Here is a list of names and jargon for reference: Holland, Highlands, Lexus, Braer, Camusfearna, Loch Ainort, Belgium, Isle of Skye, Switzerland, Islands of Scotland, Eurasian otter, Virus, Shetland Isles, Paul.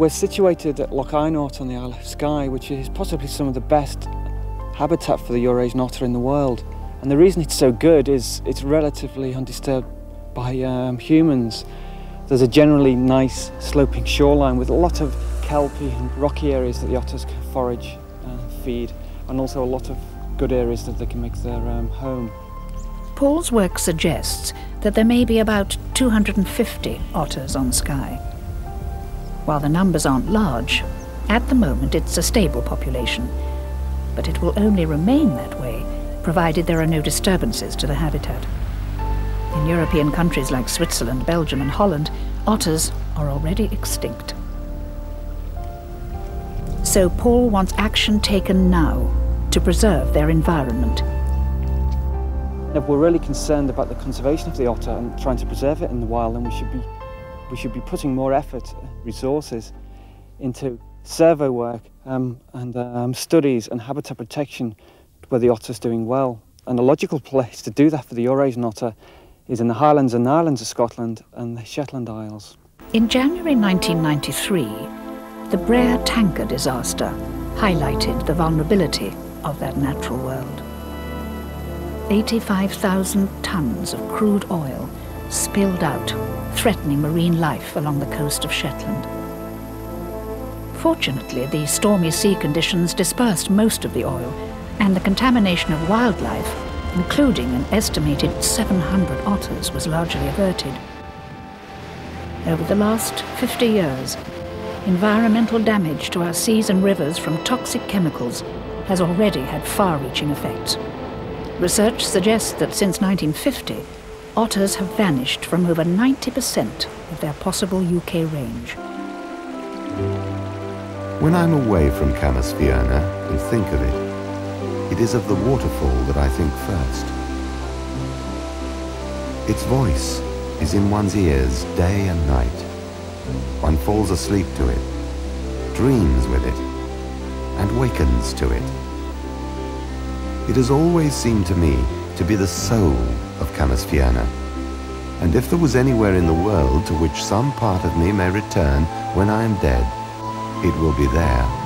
We're situated at Loch Ainort on the Isle of Skye, which is possibly some of the best habitat for the Eurasian otter in the world. And the reason it's so good is it's relatively undisturbed by humans. There's a generally nice sloping shoreline with a lot of kelpie and rocky areas that the otters can forage and feed, and also a lot of good areas that they can make their home. Paul's work suggests that there may be about 250 otters on Skye. While the numbers aren't large, at the moment it's a stable population, but it will only remain that way provided there are no disturbances to the habitat. In European countries like Switzerland, Belgium and Holland, otters are already extinct. So Paul wants action taken now to preserve their environment. If we're really concerned about the conservation of the otter and trying to preserve it in the wild, then we should be putting more effort, resources, into survey work and studies and habitat protection where the otter's doing well. And a logical place to do that for the Eurasian otter is in the Highlands and Islands of Scotland and the Shetland Isles. In January 1993, the Braer tanker disaster highlighted the vulnerability of that natural world. 85,000 tonnes of crude oil spilled out, threatening marine life along the coast of Shetland. Fortunately, the stormy sea conditions dispersed most of the oil, and the contamination of wildlife, including an estimated 700 otters, was largely averted. Over the last 50 years, environmental damage to our seas and rivers from toxic chemicals has already had far-reaching effects. Research suggests that since 1950, otters have vanished from over 90% of their possible UK range. When I'm away from Camusfearna and think of it, it is of the waterfall that I think first. Its voice is in one's ears day and night. One falls asleep to it, dreams with it, and wakens to it. It has always seemed to me to be the soul of Camusfearna. And if there was anywhere in the world to which some part of me may return when I am dead, it will be there.